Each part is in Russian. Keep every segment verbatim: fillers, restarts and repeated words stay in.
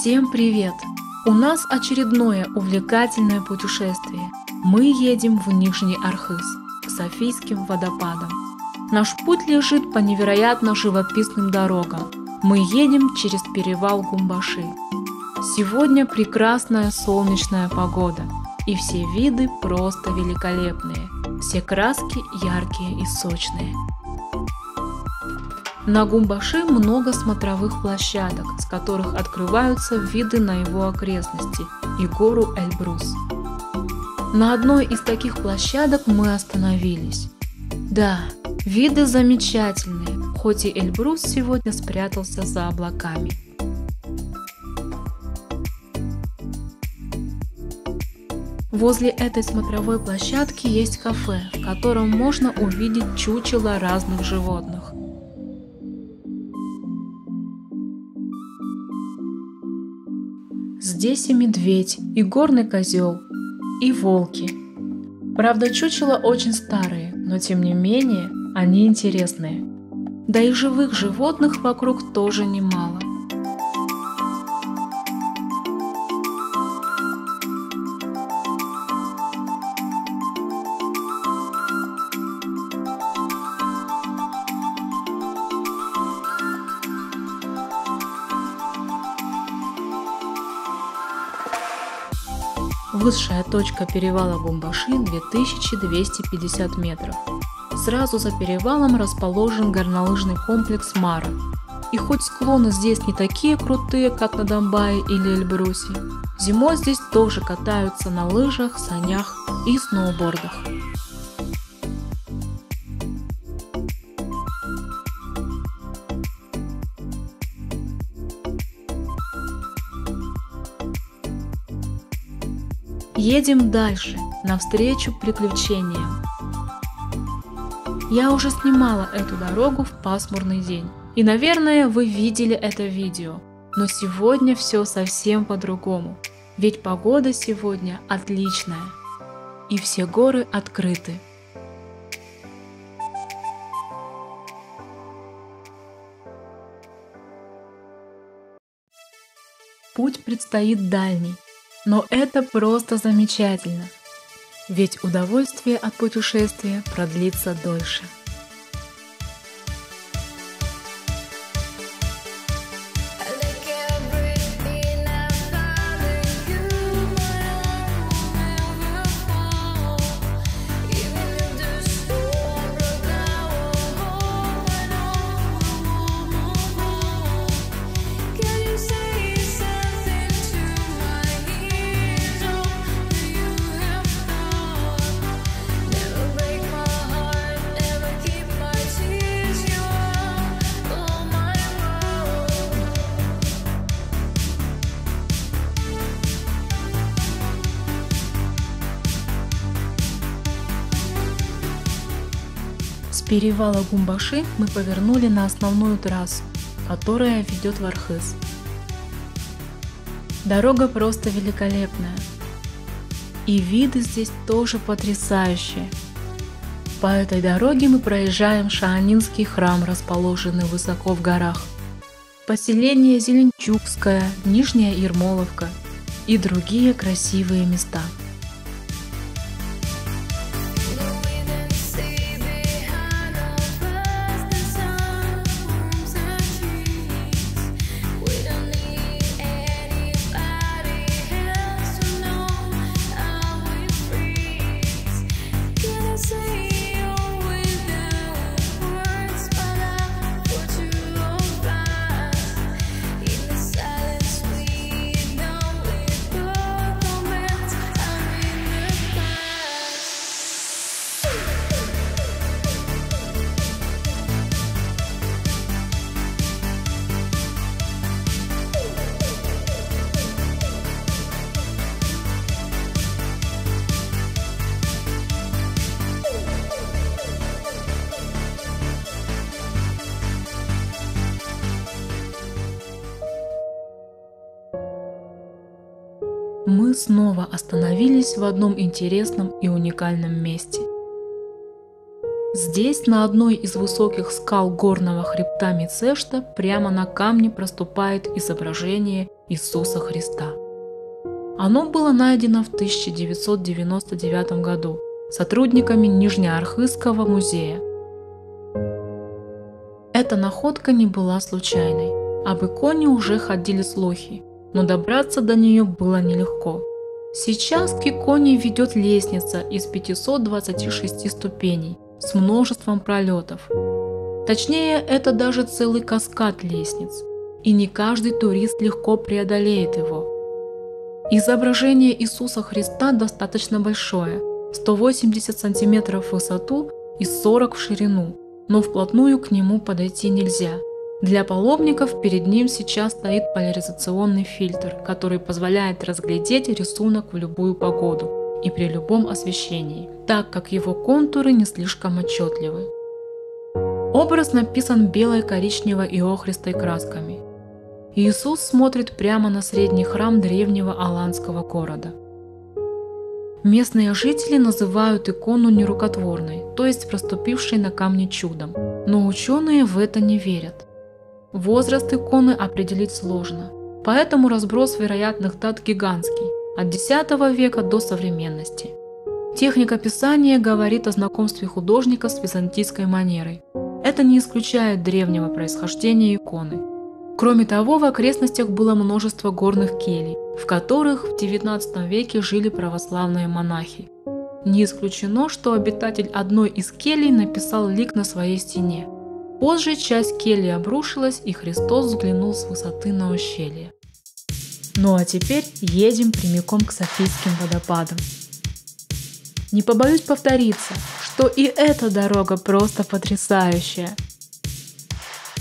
Всем привет! У нас очередное увлекательное путешествие. Мы едем в Нижний Архыз, к Софийским водопадам. Наш путь лежит по невероятно живописным дорогам. Мы едем через перевал Гумбаши. Сегодня прекрасная солнечная погода, и все виды просто великолепные, все краски яркие и сочные. На Гумбаши много смотровых площадок, с которых открываются виды на его окрестности и гору Эльбрус. На одной из таких площадок мы остановились. Да, виды замечательные, хоть и Эльбрус сегодня спрятался за облаками. Возле этой смотровой площадки есть кафе, в котором можно увидеть чучела разных животных. Здесь и медведь, и горный козел, и волки. Правда, чучела очень старые, но тем не менее они интересные. Да и живых животных вокруг тоже немало. Высшая точка перевала Гумбаши две тысячи двести пятьдесят метров. Сразу за перевалом расположен горнолыжный комплекс Мара. И хоть склоны здесь не такие крутые, как на Домбае или Эльбрусе, зимой здесь тоже катаются на лыжах, санях и сноубордах. Едем дальше, навстречу приключениям. Я уже снимала эту дорогу в пасмурный день, и, наверное, вы видели это видео. Но сегодня все совсем по-другому, ведь погода сегодня отличная, и все горы открыты. Путь предстоит дальний. Но это просто замечательно, ведь удовольствие от путешествия продлится дольше. С перевала Гумбаши мы повернули на основную трассу, которая ведет в Архыз. Дорога просто великолепная. И виды здесь тоже потрясающие. По этой дороге мы проезжаем Шаанинский храм, расположенный высоко в горах, поселение Зеленчукское, Нижняя Ермоловка и другие красивые места. Мы снова остановились в одном интересном и уникальном месте. Здесь, на одной из высоких скал горного хребта Мицешта, прямо на камне проступает изображение Иисуса Христа. Оно было найдено в тысяча девятьсот девяносто девятом году сотрудниками Нижнеархызского музея. Эта находка не была случайной. Об иконе уже ходили слухи, но добраться до нее было нелегко. Сейчас к иконе ведет лестница из пятисот двадцати шести ступеней с множеством пролетов. Точнее, это даже целый каскад лестниц, и не каждый турист легко преодолеет его. Изображение Иисуса Христа достаточно большое – сто восемьдесят сантиметров в высоту и сорок в ширину, но вплотную к нему подойти нельзя. Для паломников перед ним сейчас стоит поляризационный фильтр, который позволяет разглядеть рисунок в любую погоду и при любом освещении, так как его контуры не слишком отчетливы. Образ написан белой, коричневой и охристой красками. Иисус смотрит прямо на средний храм древнего аланского города. Местные жители называют икону нерукотворной, то есть проступившей на камне чудом, но ученые в это не верят. Возраст иконы определить сложно, поэтому разброс вероятных дат гигантский – от десятого века до современности. Техника писания говорит о знакомстве художника с византийской манерой. Это не исключает древнего происхождения иконы. Кроме того, в окрестностях было множество горных келий, в которых в девятнадцатом веке жили православные монахи. Не исключено, что обитатель одной из келий написал лик на своей стене. Позже часть кельи обрушилась, и Христос взглянул с высоты на ущелье. Ну а теперь едем прямиком к Софийским водопадам. Не побоюсь повториться, что и эта дорога просто потрясающая.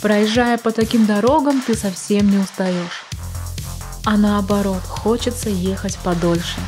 Проезжая по таким дорогам, ты совсем не устаешь. А наоборот, хочется ехать подольше.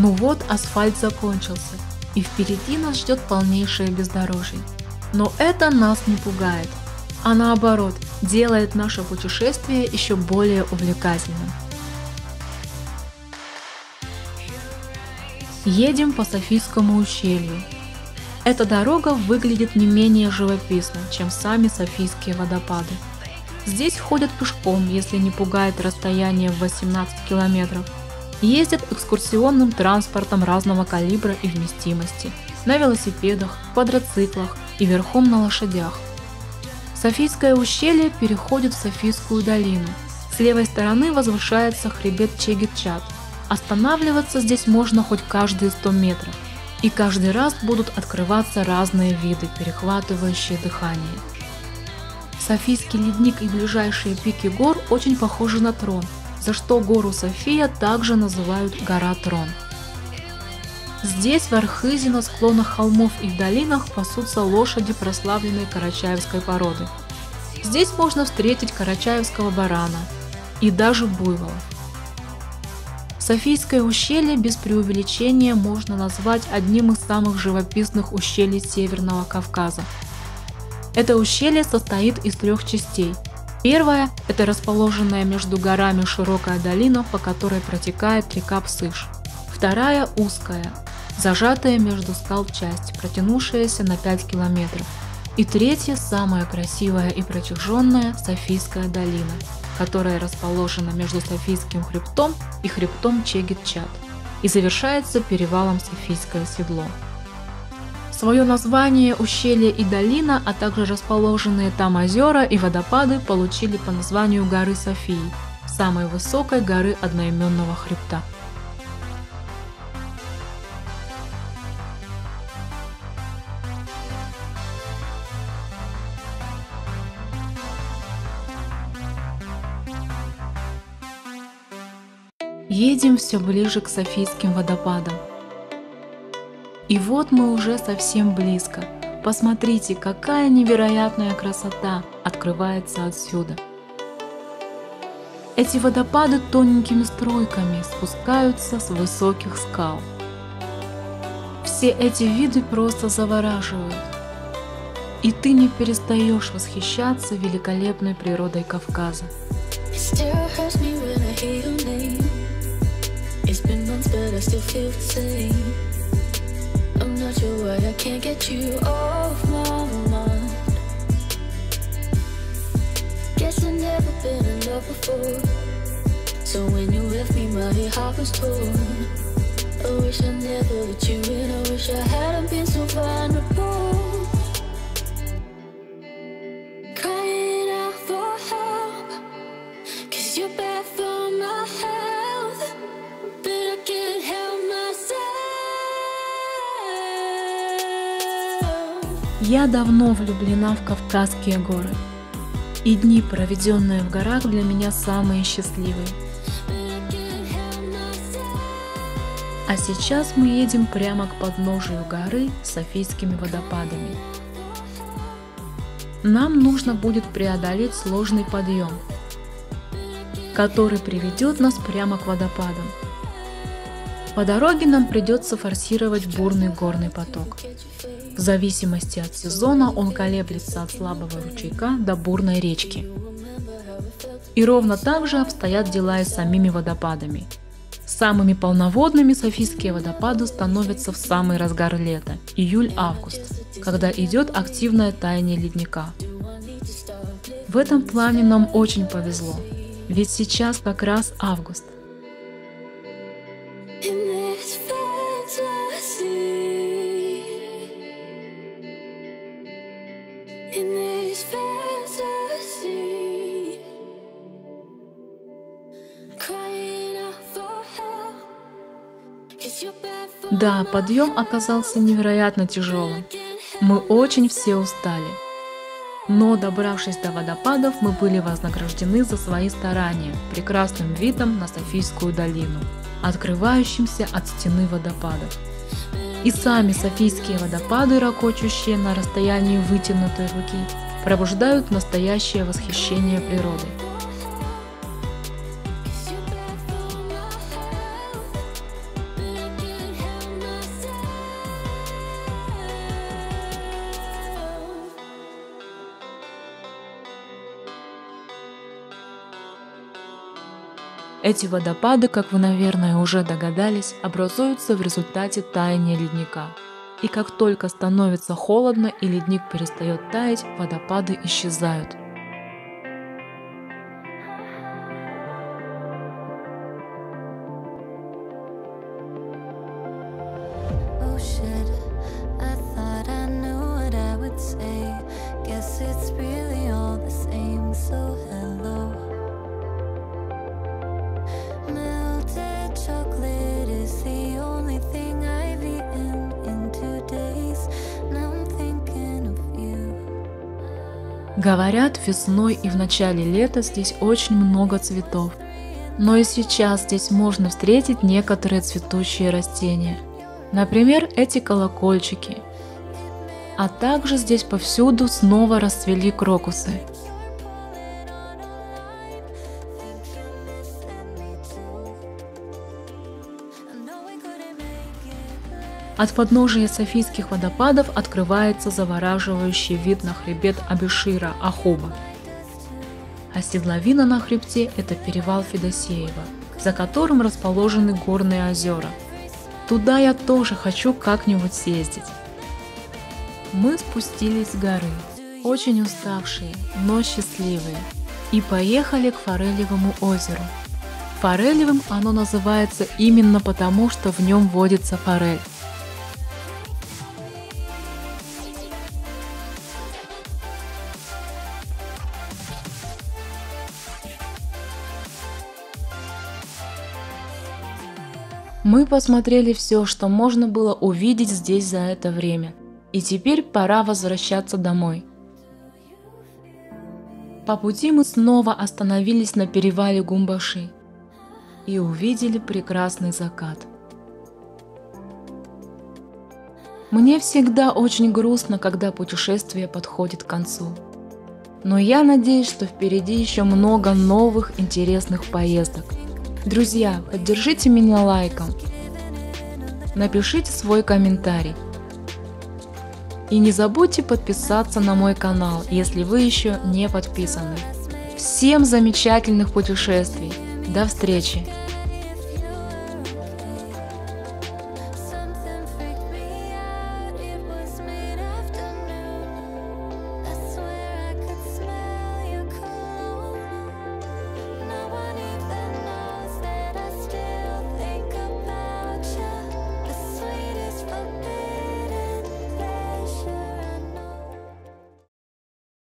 Ну вот, асфальт закончился, и впереди нас ждет полнейшее бездорожье. Но это нас не пугает, а наоборот, делает наше путешествие еще более увлекательным. Едем по Софийскому ущелью. Эта дорога выглядит не менее живописно, чем сами Софийские водопады. Здесь ходят пешком, если не пугает расстояние в восемнадцать километров. Ездят экскурсионным транспортом разного калибра и вместимости, на велосипедах, квадроциклах и верхом на лошадях. Софийское ущелье переходит в Софийскую долину. С левой стороны возвышается хребет Чегетчат. Останавливаться здесь можно хоть каждые сто метров, и каждый раз будут открываться разные виды, перехватывающие дыхание. Софийский ледник и ближайшие пики гор очень похожи на трон, за что гору София также называют «гора Трон». Здесь, в Архызе, на склонах холмов и в долинах пасутся лошади прославленной карачаевской породы. Здесь можно встретить карачаевского барана и даже буйвола. Софийское ущелье без преувеличения можно назвать одним из самых живописных ущелий Северного Кавказа. Это ущелье состоит из трех частей. Первая – это расположенная между горами широкая долина, по которой протекает река Псыш. Вторая – узкая, зажатая между скал часть, протянувшаяся на пять километров. И третья, самая красивая и протяженная – Софийская долина, которая расположена между Софийским хребтом и хребтом Чегетчат и завершается перевалом Софийское седло. Свое название ущелье и долина, а также расположенные там озера и водопады получили по названию горы Софии, самой высокой горы одноименного хребта. Едем все ближе к Софийским водопадам. И вот мы уже совсем близко. Посмотрите, какая невероятная красота открывается отсюда. Эти водопады тоненькими струйками спускаются с высоких скал. Все эти виды просто завораживают. И ты не перестаешь восхищаться великолепной природой Кавказа. I still feel the same. I'm not sure why I can't get you off my mind. Guess I've never been in love before. So when you left me, my heart was torn. I wish I never let you in. I wish I hadn't been so vulnerable. Crying out for help, 'cause you're bad for my health. Я давно влюблена в Кавказские горы, и дни, проведенные в горах, для меня самые счастливые. А сейчас мы едем прямо к подножию горы с Софийскими водопадами. Нам нужно будет преодолеть сложный подъем, который приведет нас прямо к водопадам. По дороге нам придется форсировать бурный горный поток. В зависимости от сезона он колеблется от слабого ручейка до бурной речки. И ровно так же обстоят дела и с самими водопадами. Самыми полноводными Софийские водопады становятся в самый разгар лета, июль-август, когда идет активное таяние ледника. В этом плане нам очень повезло, ведь сейчас как раз август. Да, подъем оказался невероятно тяжелым. Мы очень все устали. Но, добравшись до водопадов, мы были вознаграждены за свои старания прекрасным видом на Софийскую долину, открывающимся от стены водопадов. И сами Софийские водопады, рокочущие на расстоянии вытянутой руки, пробуждают настоящее восхищение природой. Эти водопады, как вы, наверное, уже догадались, образуются в результате таяния ледника. И как только становится холодно и ледник перестает таять, водопады исчезают. Говорят, весной и в начале лета здесь очень много цветов, но и сейчас здесь можно встретить некоторые цветущие растения. Например, эти колокольчики. А также здесь повсюду снова расцвели крокусы. От подножия Софийских водопадов открывается завораживающий вид на хребет Абишира Ахуба. А седловина на хребте – это перевал Федосеева, за которым расположены горные озера. Туда я тоже хочу как-нибудь съездить. Мы спустились с горы, очень уставшие, но счастливые, и поехали к Форелевому озеру. Форелевым оно называется именно потому, что в нем водится форель. Мы посмотрели все, что можно было увидеть здесь за это время, и теперь пора возвращаться домой. По пути мы снова остановились на перевале Гумбаши и увидели прекрасный закат. Мне всегда очень грустно, когда путешествие подходит к концу, но я надеюсь, что впереди еще много новых интересных поездок. Друзья, поддержите меня лайком, напишите свой комментарий и не забудьте подписаться на мой канал, если вы еще не подписаны. Всем замечательных путешествий, до встречи!